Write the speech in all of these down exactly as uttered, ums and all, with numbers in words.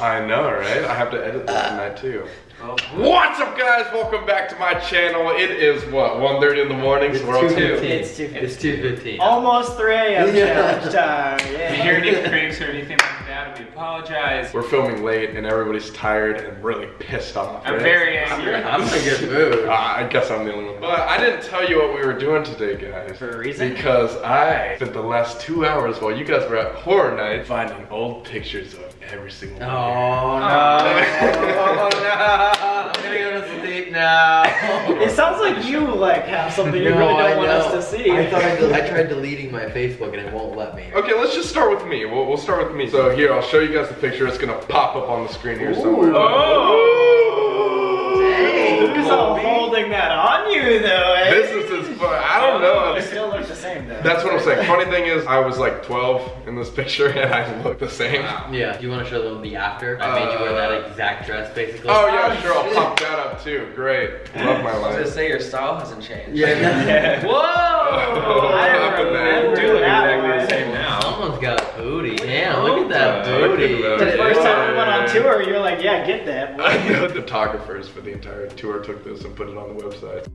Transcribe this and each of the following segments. I know, right? I have to edit this tonight too. Oh. What's up, guys? Welcome back to my channel. It is what, one thirty in the morning? So we're on two. It's two fifteen. It's two fifteen. Almost three A M challenge time. Yeah. If you hear any creaks or anything like that, we apologize. We're filming late and everybody's tired and really pissed off. I'm right? very angry. I'm in a good mood. I guess I'm the only one. But I didn't tell you what we were doing today, guys. For a reason? Because I spent the last two hours while you guys were at horror night finding old pictures of every single one. Oh no. Oh no. I'm gonna go to sleep now. It sounds like you like have something you no, really don't I want know. us to see. I thought I, del I tried deleting my Facebook and it won't let me. Okay, let's just start with me. We'll, we'll start with me. So here, I'll show you guys the picture. It's gonna pop up on the screen here somewhere. Oh! Dang! Lucas, I'm holding that on you though. Eh? This is as fun. I don't know. It still looks the same though. That's what I'm saying. Funny thing is, I was like twelve in this picture and I look the same. Wow. Yeah. Do you want to show them the after? I made you wear that exact dress basically. Oh yeah. Sure, I'll pop that up too. Great. Love my life. Just say your style hasn't changed. Yeah. yeah. Whoa! Oh, I remember that. Exactly the same now. Someone's got a booty. Damn, look at that booty. The first time we went on tour, you were like, yeah, get that. The photographers for the entire tour took this and put it on the website.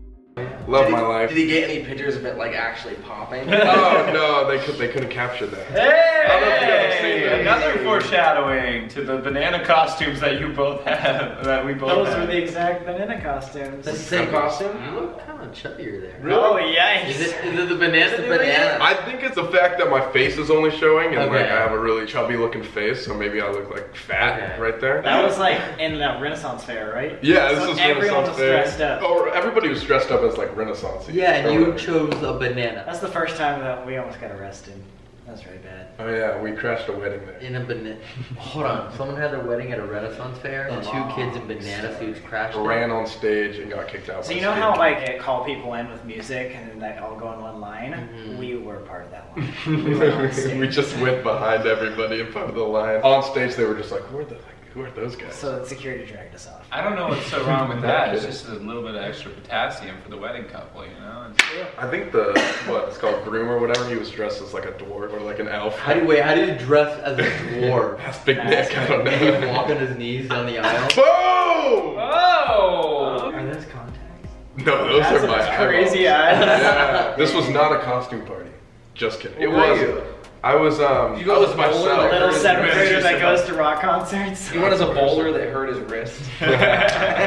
Love did my he, life. Did he get any pictures of it like actually popping? Oh no, they could they couldn't capture that. Hey! I don't know if you ever seen that. Another foreshadowing to the banana costumes that you both have, that we both Those have. Those were the exact banana costumes. That's the same costume? You look kind of chubbier there. Really? Oh yikes. Is it, is it the banana? The banana? I think it's the fact that my face is only showing and okay. like I have a really chubby looking face, so maybe I look like fat okay. right there. That was like in that Renaissance fair, right? Yeah, so this was Renaissance was fair. Everyone was dressed up. Oh, everybody was dressed up as like Renaissance. Yeah, and you chose a banana. That's the first time that we almost got arrested. That's really bad. Oh yeah, we crashed a wedding there. In a banana. Hold on, someone had their wedding at a Renaissance fair, and two kids in banana suits crashed. Ran on stage and got kicked out. So you know how like it call people in with music, and then they all go in one line. Mm-hmm. We were part of that line. We, were on stage. We just went behind everybody in front of the line. On stage, they were just like, "Where the." Who are those guys? So the security dragged us off. I don't know what's so wrong with that. It's just a little bit of extra potassium for the wedding couple, you know? It's, yeah. I think the, what, it's called groom or whatever, he was dressed as like a dwarf or like an elf. How do, wait, how do you dress as a dwarf? That's big That's neck, I don't know. Did he walk on his knees down the aisle? Boom! Oh! Are those contacts? No, those That's are my eyes. Crazy eyes. Yeah. This was not a costume party. Just kidding. It was. You? I was, um, you go I was myself. Little seventh grader that goes to rock concerts. He went as a bowler that hurt his wrist.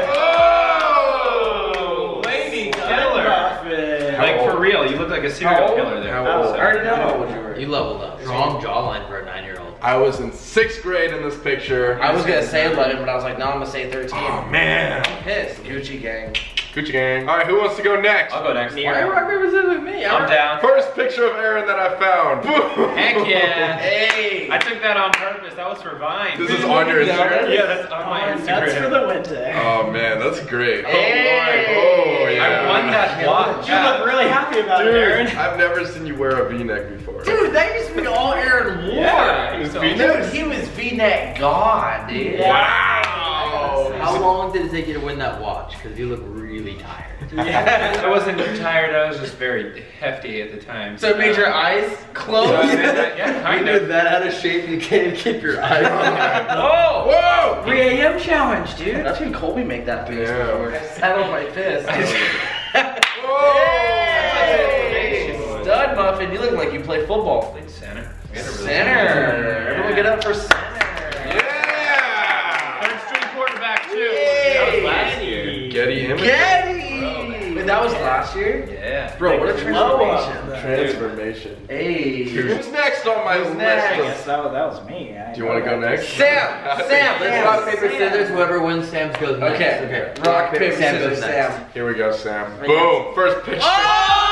Oh! Lady killer. Like, for real, you look like a serial killer there. How old? I already know. You leveled up. Strong jawline for a nine year old. I was in sixth grade in this picture. I was going to say eleven, but I was like, no, I'm going to say thirteen. Oh, man. I'm pissed. Gucci gang. Gucci gang. All right, who wants to go next? I'll go next. Why are you representing me? I'm down. First picture of Aaron that I found. Boom. Heck yeah. Hey. I took that on purpose. That was for Vine. This is on your Instagram? Yeah, that's on my Instagram. That's for the winter. Oh, man, that's great. Hey. Oh, oh, yeah. I won that watch. You look really happy about it, Aaron. I've never seen you wear a V-neck before. Dude, that used to be all Aaron wore. Yeah, dude, he was V-neck god, dude. Wow. How long did it take you to win that watch? Because you look really tired. Yeah. I wasn't tired, I was just very hefty at the time. So it made um, your eyes close? So that, yeah, kind you of. You're that out of shape you can't keep your eyes on. Oh! Whoa! three A M challenge, dude. That's when Colby made that face before. I saddled my fist. Whoa! Stud muffin, you look like you play football. Played center. Really center! Everyone get up for center. Getty image. Getty! Oh, wait, that was yeah. last year? Yeah. Bro, what a transformation. Transformation. Hey. Who's next on my list? Next? That, was, that was me. I Do you want to go next? Sam! Sam! Let's rock, paper, scissors. Whoever wins, Sam's goes next. Okay. okay. Rock, paper, scissors, Sam. Here we go, Sam. Boom! First picture. Oh!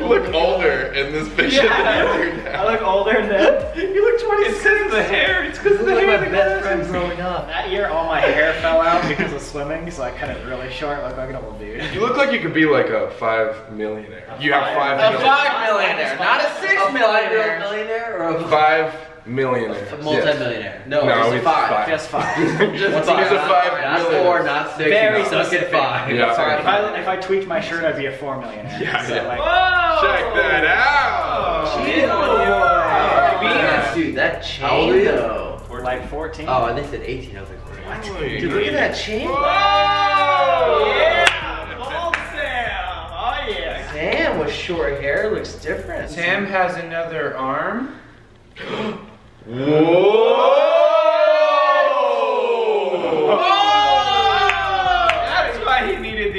You look older in this picture yeah. than you do now. I look older than... You look twenty-six. It's because of the hair. It's because of the hair. My best friend growing up. That year, all my hair fell out because of swimming, so I cut it really short, look like an old dude. You look like you could be like a five millionaire. A you five, have five millionaire. A five millionaire, not a six a millionaire. A millionaire or a five millionaire. A multi-millionaire. Yes. No, no, just a five. five. Just five. just Once five. He's a five not millionaire. Four, not six. Very specific. Five. Yeah. Sorry, if I if I tweaked my shirt, I'd be a four millionaire. Yeah. So yeah. Like, whoa! Check that out. Cheeto. Dude, that Cheeto. fourteen. Like fourteen? Oh, and they said eighteen. I was like, what? Dude, doing? Look at that chain. Whoa! Yeah! Bald Sam! Oh, yeah. Sam with short hair looks different. Sam has another arm. Whoa!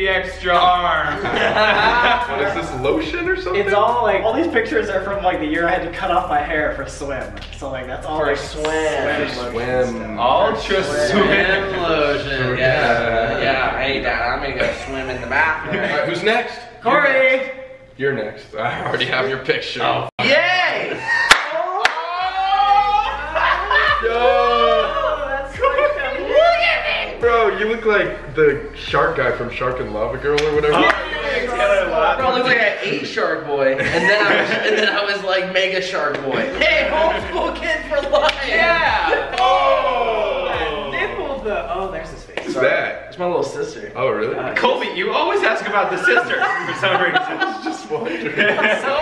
Extra arm. What is this, lotion or something? It's all like, all these pictures are from like the year I had to cut off my hair for swim. So like that's all for like swim. Swim. swim. Ultra swim, swim lotion. Yeah. Yeah, I hate that. I'm gonna go swim in the bathroom. All right, who's next? Corey. You're next. You're next. I already have your picture. Oh. Yay! Oh. Oh. No. Bro, you look like the shark guy from Shark and Lava Girl or whatever. Oh, yeah, bro, I look like I ate Shark Boy, and then I was, and then I was like Mega Shark Boy. Hey, homeschool kid for life. Yeah. Oh. That nipple though. Oh, there's his face. Who's Sorry. that? It's my little sister. Oh, really? Uh, Colby, you always ask about the sisters for some reason. I was just wondering. So,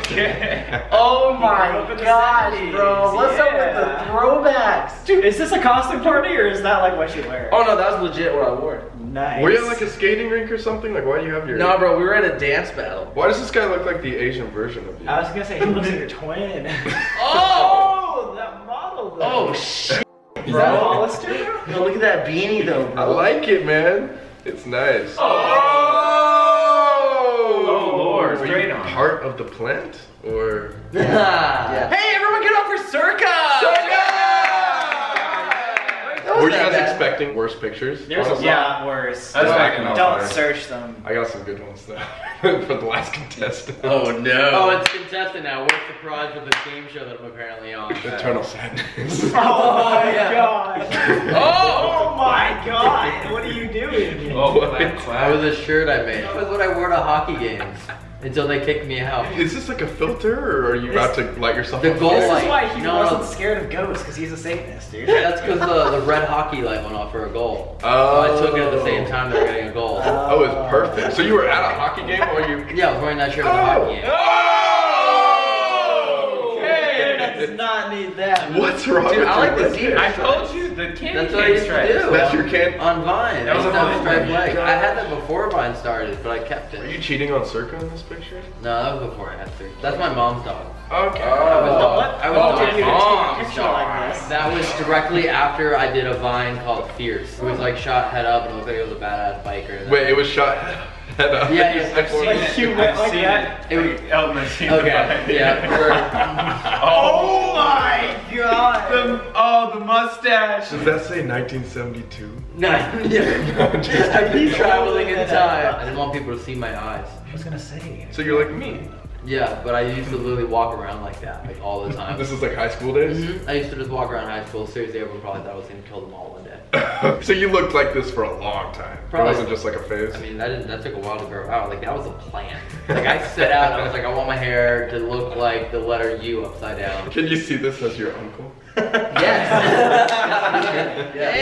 okay. Oh my gosh, bro. What's yeah. up with the throwbacks? Dude, is this a costume party or is that like what you wear? Oh no, that was legit what I wore. Nice. Were you at like a skating rink or something? Like, why do you have your... No, nah, bro, we were at a dance battle. Why does this guy look like the Asian version of you? I was gonna say, he looks like your twin. Oh! That model though. Oh, shit. Is bro, that Hollister? No, look at that beanie though, bro. I like it, man. It's nice. Oh, oh Lord. Were you part of the plant? Or... Yeah. Yeah. Hey, everyone get up for Circa! Circa! Yeah. Were you guys bad. expecting worse pictures? There's honestly? a lot worse. That's no, don't fire. search them. I got some good ones though. For the last contestant. Oh no. Oh, it's contestant now. What's the prize for this game show that I'm apparently on? Eternal sadness. Oh my god. Oh, oh my god. What are you doing? Oh, that was a shirt I made. That was what I wore to hockey games. Until they kicked me out. Is this like a filter, or are you about to light yourself the up? Goal this light. is why he no, wasn't no. scared of ghosts, because he's a Satanist, dude. That's because the, the red hockey light went off for a goal. Oh. So I took it at the same time they were getting a goal. Oh, oh it's perfect. So you were at a hockey game, or you... Yeah, I was wearing that shirt at oh. the hockey game. Oh! Okay. That does not need that. What's wrong dude, with I like the deep I told you, the candy That's what I used to do. That's your candy? On Vine. That was on Vine. I had that before Vine started, but I kept it. Are you cheating on Circa in this picture? No, that was before I had three. That's my mom's dog. Okay. Oh. I was dog. What? I was oh, dog. Mom's dog. dog. Like this. That was directly after I did a Vine called Fierce. It was like shot head up and it looked like it was a badass biker. Wait, it was shot head up? Yeah, yeah, I've seen it. You went like that? It was Elmer's. Okay, yeah. Oh my god! The, oh, the mustache! Does that say nineteen seventy-two? No, yeah. I keep traveling in time. I didn't want people to see my eyes. I was gonna say. So you're like me? Yeah, but I used to literally walk around like that, like all the time. This is like high school days? Mm-hmm. I used to just walk around high school. Seriously, everyone probably thought I was gonna kill them all one day. So you looked like this for a long time. Probably. It wasn't just like a phase. I mean, that didn't, that took a while to grow out. Like that was a plan. Like I set out and I was like, I want my hair to look like the letter U upside down. Can you see this as your uncle? Yes. Yeah.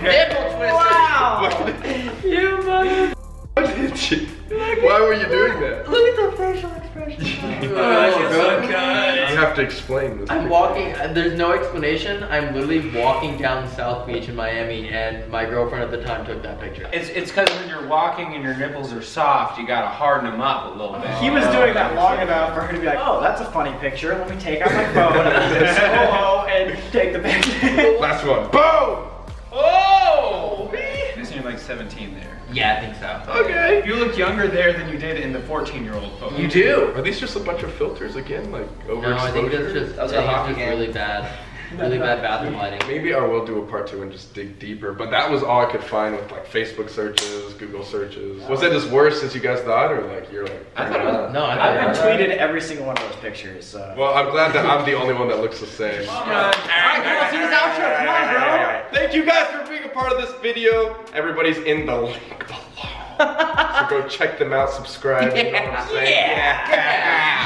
Hey. Wow. Blocker. Okay. Nipple twister. Wow. You mother. What did you? Why were you doing that? Look at the facial expression. Oh, oh, you have to explain this. I'm picture. walking, there's no explanation. I'm literally walking down South Beach in Miami and my girlfriend at the time took that picture. It's it's because when you're walking and your nipples are soft, you gotta harden them up a little bit. He was doing that long enough for her to be like, oh, that's a funny picture. Let me take out my phone and solo and take the picture. Last one. Boom! Oh! You seem like seventeen there. Yeah, I think so. Okay. You look younger there than you did in the fourteen-year-old photo. You do. Are these just a bunch of filters again, like overexposure? No, I think that's just, that's I think just really bad, really bad bathroom lighting. Maybe I will do a part two and just dig deeper, but that was all I could find with like Facebook searches, Google searches. Was it as worse as you guys thought, or like you're like? I thought it was, no, I I've been tweeted every single one of those pictures. So. Well, I'm glad that I'm the only one that looks the same. Come on. All right, let's do this outro. Come on, bro. Thank you guys for being a part of this video. Everybody's in the link below. So go check them out, subscribe, yeah, you know what I'm saying? Yeah!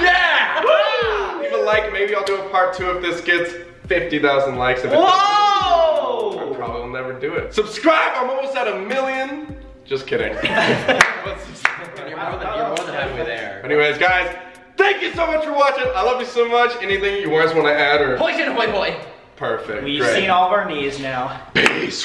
Yeah! yeah. yeah. Woo. Leave a like, maybe I'll do a part two if this gets fifty thousand likes. If it Whoa! I probably will never do it. Subscribe, I'm almost at a million. Just kidding. You're more than halfway there. Anyways, guys. Thank you so much for watching. I love you so much. Anything you guys want to add or? Poison, boy, boy. Perfect. We've great. Seen all of our knees now. Peace.